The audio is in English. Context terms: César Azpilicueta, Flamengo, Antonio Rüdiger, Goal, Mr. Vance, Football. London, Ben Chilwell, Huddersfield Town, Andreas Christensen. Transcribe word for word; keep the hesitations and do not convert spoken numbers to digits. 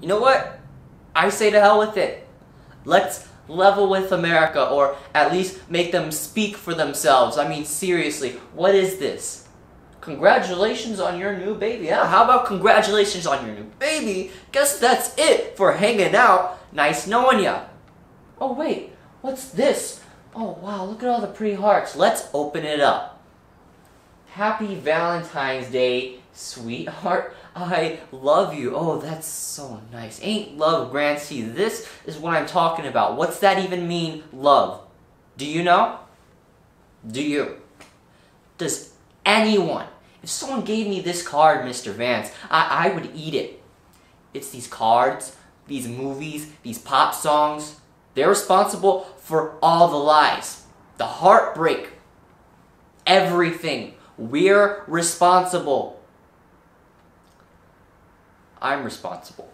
you know what? I say to hell with it. Let's level with America, or at least make them speak for themselves. I mean, seriously, what is this? Congratulations on your new baby. Yeah, how about congratulations on your new baby? Guess that's it for hanging out. Nice knowing ya. Oh wait, what's this? Oh wow, look at all the pretty hearts. Let's open it up. Happy Valentine's Day, sweetheart. I love you. Oh, that's so nice. Ain't love grand? See, this is what I'm talking about. What's that even mean, love? Do you know? Do you? Does anyone? If someone gave me this card, Mister Vance, I, I would eat it. It's these cards, these movies, these pop songs. They're responsible for all the lies, the heartbreak, everything. We're responsible. I'm responsible.